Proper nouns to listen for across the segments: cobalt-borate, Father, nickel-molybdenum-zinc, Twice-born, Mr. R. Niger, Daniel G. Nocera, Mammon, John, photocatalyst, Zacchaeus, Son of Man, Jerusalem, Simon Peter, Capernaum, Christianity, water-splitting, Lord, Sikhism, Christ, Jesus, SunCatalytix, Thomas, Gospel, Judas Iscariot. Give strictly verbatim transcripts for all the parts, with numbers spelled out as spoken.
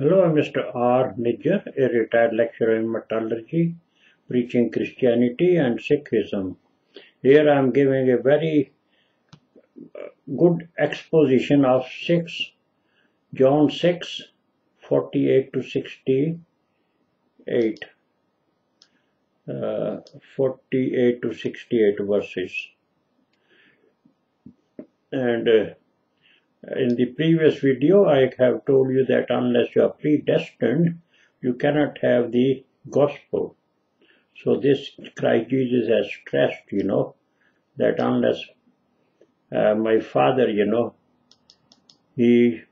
Hello, I'm Mister R. Niger, a retired lecturer in metallurgy, preaching Christianity and Sikhism. Here I'm giving a very good exposition of six, John six, forty-eight to sixty-eight, uh, forty-eight to sixty-eight verses. And uh, in the previous video, I have told you that unless you are predestined, you cannot have the gospel. So this Christ Jesus has stressed, you know, that unless uh, my Father, you know, He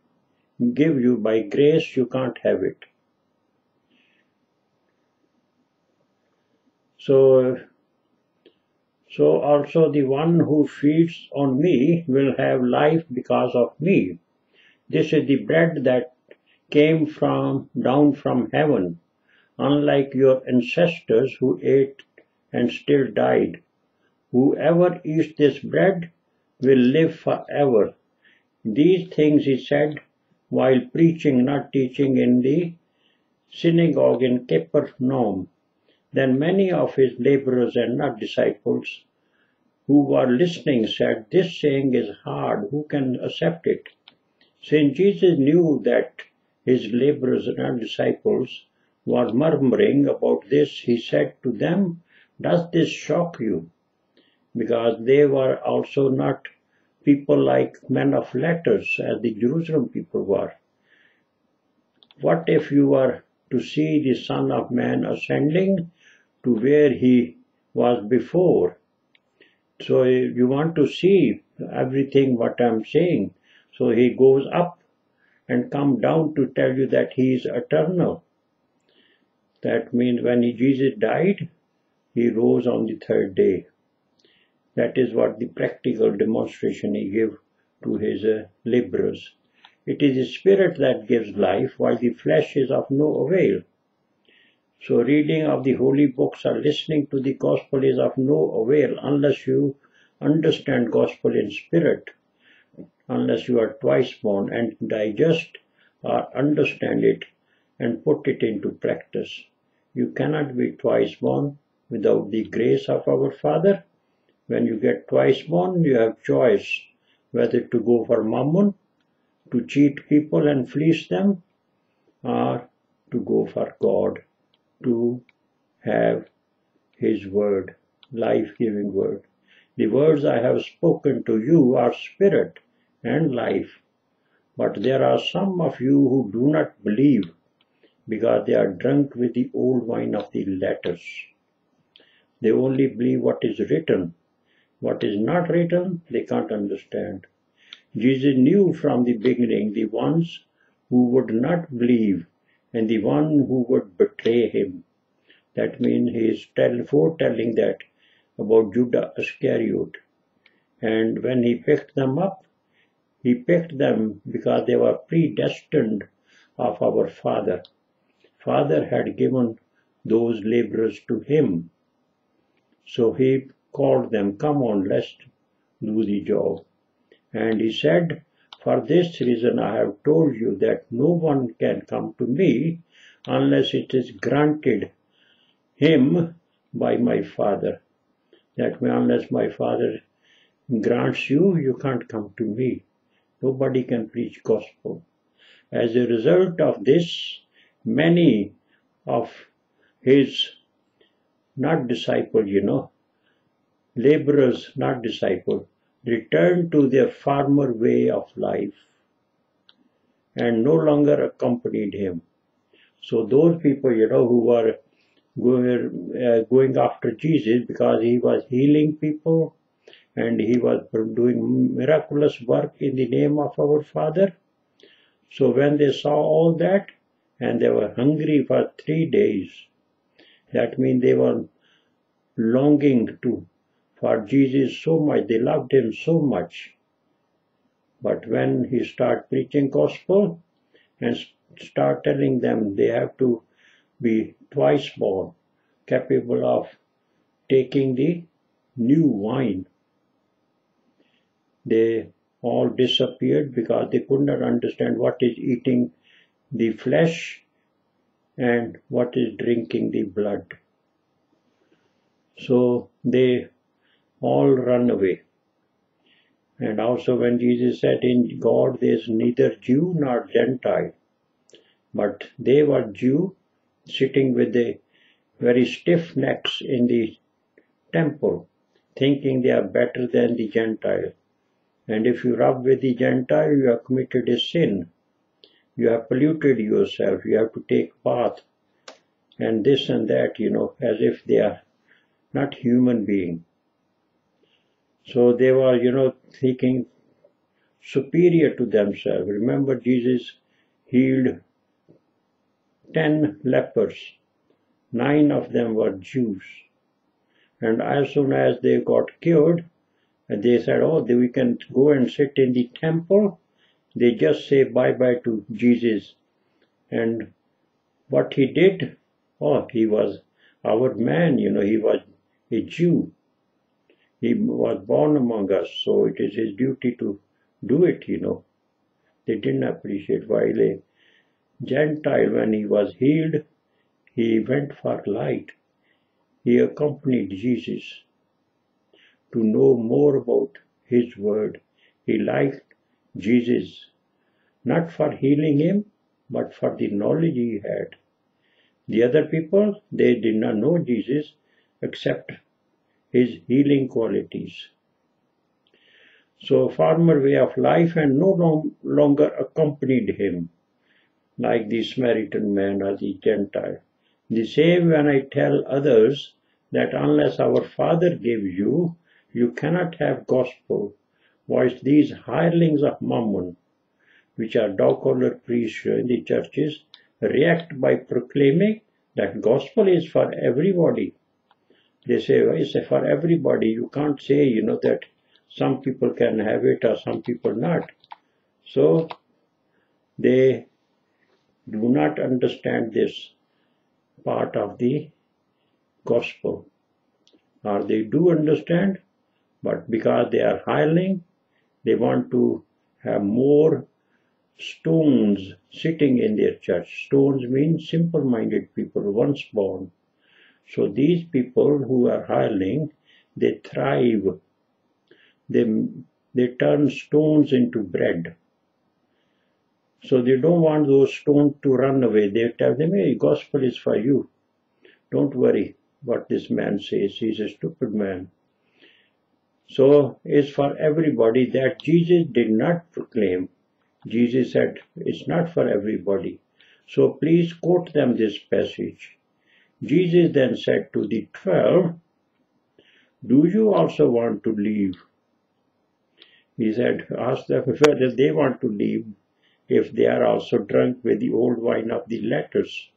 give you by grace, you can't have it. So, so also the one who feeds on me will have life because of me. This is the bread that came from down from heaven, unlike your ancestors who ate and still died. Whoever eats this bread will live forever. These things he said while preaching, not teaching, in the synagogue in Capernaum. Then many of his laborers and not disciples who were listening said, "This saying is hard, who can accept it?" Since Jesus knew that his laborers and not disciples were murmuring about this, he said to them, "Does this shock you?" Because they were also not people like men of letters, as the Jerusalem people were. What if you were to see the Son of Man ascending to where he was before? So you want to see everything what I'm saying. So he goes up and come down to tell you that he is eternal. That means when he, Jesus died, he rose on the third day. That is what the practical demonstration he gave to his uh, laborers. It is the spirit that gives life, while the flesh is of no avail. So reading of the holy books or listening to the gospel is of no avail unless you understand gospel in spirit, unless you are twice born, and digest or understand it and put it into practice. You cannot be twice born without the grace of our Father. When you get twice born, you have choice whether to go for mammon, to cheat people and fleece them, or to go for God, to have His word, life-giving word. The words I have spoken to you are spirit and life, but there are some of you who do not believe, because they are drunk with the old wine of the letters. They only believe what is written. What is not written, they can't understand. Jesus knew from the beginning the ones who would not believe and the one who would betray him. That means he is tell, foretelling that about Judas Iscariot. And when he picked them up, he picked them because they were predestined of our Father. Father had given those laborers to him. So he called them, "Come on, let's do the job." And he said, "For this reason I have told you that no one can come to me unless it is granted him by my Father." That means unless my Father grants you, you can't come to me. Nobody can preach gospel. As a result of this, many of his not disciple, you know, laborers, not disciple, returned to their former way of life and no longer accompanied him. So those people, you know, who were going, uh, going after Jesus because he was healing people and he was doing miraculous work in the name of our Father. So when they saw all that and they were hungry for three days, that means they were longing to for Jesus so much, they loved him so much. But when he started preaching gospel and start telling them they have to be twice born, capable of taking the new wine, they all disappeared because they could not understand what is eating the flesh and what is drinking the blood. So they all run away. And also when Jesus said, in God there is neither Jew nor Gentile, but they were Jew sitting with the very stiff necks in the temple, thinking they are better than the Gentile. And if you rub with the Gentile, you have committed a sin. You have polluted yourself. You have to take bath and this and that, you know, as if they are not human being. So they were, you know, thinking superior to themselves. Remember, Jesus healed ten lepers. Nine of them were Jews. And as soon as they got cured, they said, oh, we can go and sit in the temple. They just say bye-bye to Jesus. And what he did, oh, he was our man, you know, he was a Jew. He was born among us, so it is his duty to do it, you know. They didn't appreciate. While a Gentile, when he was healed, he went for light. He accompanied Jesus to know more about his word. He liked Jesus, not for healing him, but for the knowledge he had. The other people, they did not know Jesus except his healing qualities. So former way of life and no long, longer accompanied him, like the Samaritan man or the Gentile. The same when I tell others that unless our Father gives you, you cannot have gospel, voice these hirelings of Mammon, which are dog-collar priests in the churches, react by proclaiming that gospel is for everybody. They say, well, it's for everybody. You can't say, you know, that some people can have it or some people not. So they do not understand this part of the gospel. Or they do understand, but because they are hireling, they want to have more stones sitting in their church. Stones mean simple-minded people, once born. So these people who are hireling, they thrive. They, they turn stones into bread. So they don't want those stones to run away. They tell them, hey, gospel is for you. Don't worry what this man says. He's a stupid man. So it's for everybody that Jesus did not proclaim. Jesus said, it's not for everybody. So please quote them this passage. Jesus then said to the twelve, do you also want to leave? He said, ask them whether they want to leave, if they are also drunk with the old wine of the letters.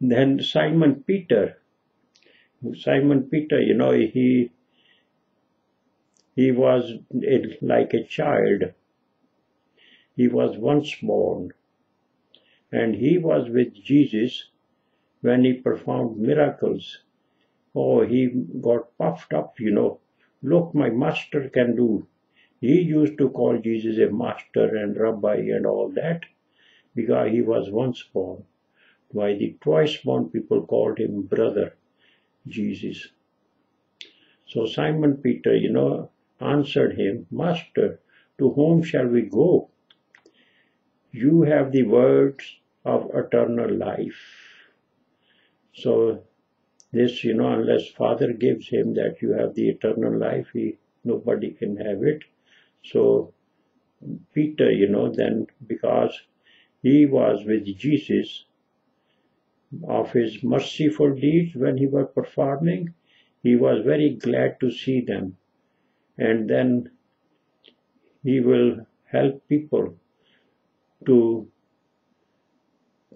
Then Simon Peter, Simon Peter, you know, he, he was like a child. He was once born, and he was with Jesus when he performed miracles. Oh, he got puffed up, you know. Look, my master can do. He used to call Jesus a master and rabbi and all that because he was once born. Why the twice-born people called him brother, Jesus. So Simon Peter, you know, answered him, Master, to whom shall we go? You have the words of eternal life. So this, you know, unless Father gives him that you have the eternal life, he, nobody can have it. So Peter, you know, then because he was with Jesus of his merciful deeds when he was performing, he was very glad to see them. And then he will help people to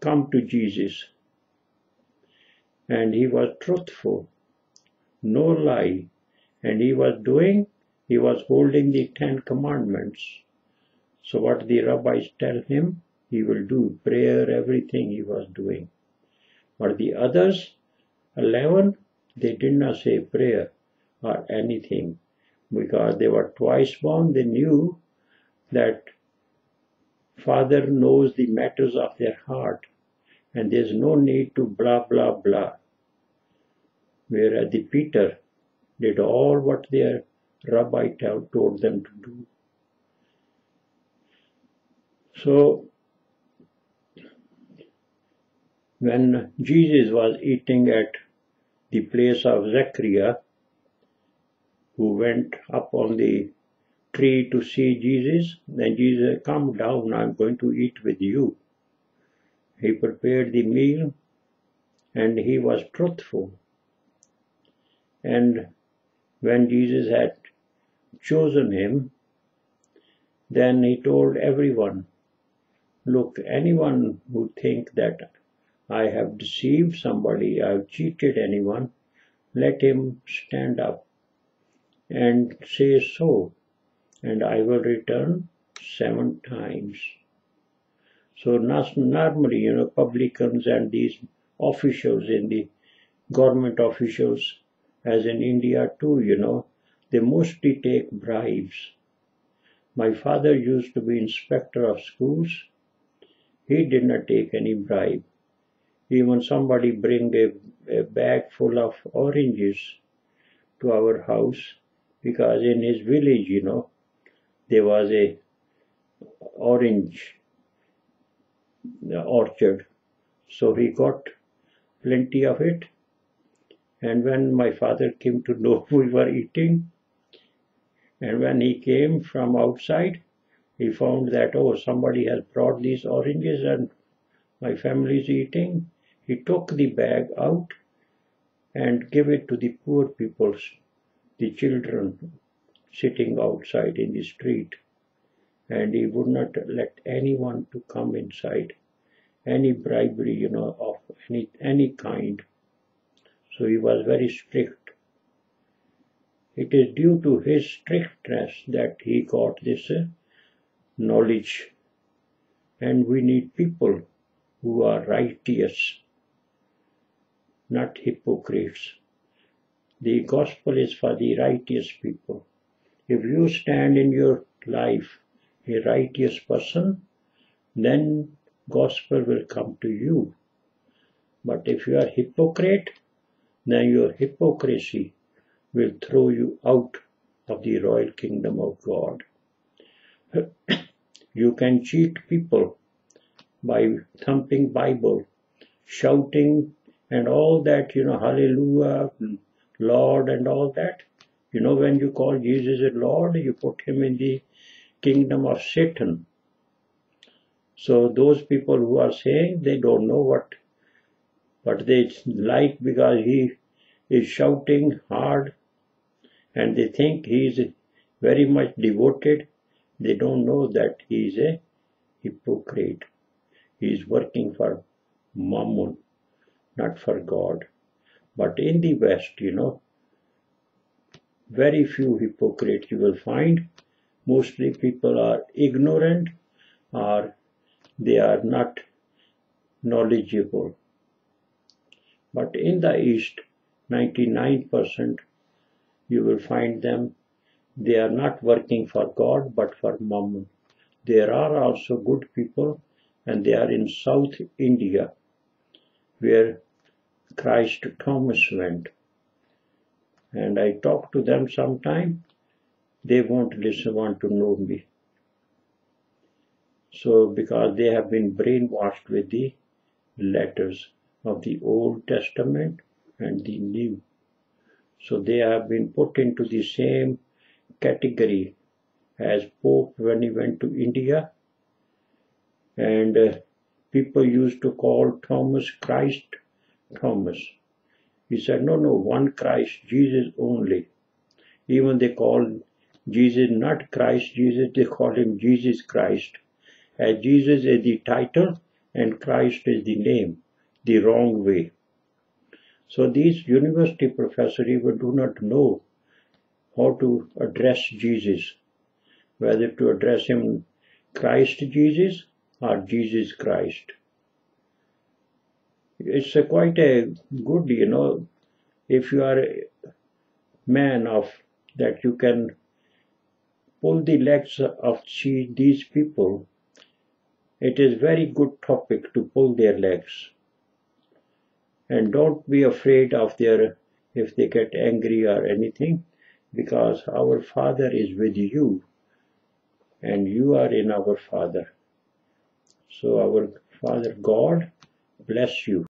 come to Jesus. And he was truthful, no lie. And he was doing, he was holding the Ten Commandments. So what the rabbis tell him, he will do. Prayer, everything he was doing. But the others, eleven, they did not say prayer or anything. Because they were twice born, they knew that Father knows the matters of their heart, and there's no need to blah, blah, blah. Whereas the Peter did all what their rabbi told them to do. So, when Jesus was eating at the place of Zacchaeus, who went up on the tree to see Jesus, then Jesus said, "Come down, I'm going to eat with you." He prepared the meal, and he was truthful. And when Jesus had chosen him, then he told everyone, "Look, anyone who think that I have deceived somebody, I have cheated anyone, let him stand up and say so, and I will return seven times." So normally, you know, publicans and these officials in the government officials, as in India too, you know, they mostly take bribes. My father used to be inspector of schools. He did not take any bribe. Even somebody bring a, a bag full of oranges to our house, because in his village, you know, there was a orange orchard. So he got plenty of it. And when my father came to know we were eating, and when he came from outside, he found that, oh, somebody has brought these oranges and my family is eating. He took the bag out and gave it to the poor people, the children sitting outside in the street. And he would not let anyone to come inside, any bribery, you know, of any, any kind. So he was very strict. It is due to his strictness that he got this knowledge. And we need people who are righteous, not hypocrites. The gospel is for the righteous people. If you stand in your life a righteous person, then gospel will come to you. But if you are hypocrite, then your hypocrisy will throw you out of the royal kingdom of God. You can cheat people by thumping Bible, shouting and all that, you know, hallelujah, Lord and all that. You know, when you call Jesus a Lord, you put him in the kingdom of Satan. So those people who are saying they don't know what, but they like because he is shouting hard and they think he is very much devoted. They don't know that he is a hypocrite. He is working for Mammon, not for God. But in the West, you know, very few hypocrites you will find. Mostly people are ignorant or they are not knowledgeable. But in the East, ninety-nine percent you will find them, they are not working for God but for Mammon. There are also good people, and they are in South India where Christ Thomas went. And I talk to them sometime, they won't listen, want to know me. So because they have been brainwashed with the letters of the Old Testament and the New. So they have been put into the same category as Pope when he went to India. And uh, people used to call Thomas Christ Thomas. He said, no, no, one Christ, Jesus only. Even they call Jesus not Christ Jesus, they call him Jesus Christ. As Jesus is the title and Christ is the name, the wrong way. So these university professors even do not know how to address Jesus, whether to address him Christ Jesus or Jesus Christ. It's a quite a good, you know, if you are a man of that, you can pull the legs of these people It is very good topic to pull their legs. And don't be afraid of their, if they get angry or anything, because our Father is with you, and you are in our Father. So our Father God bless you.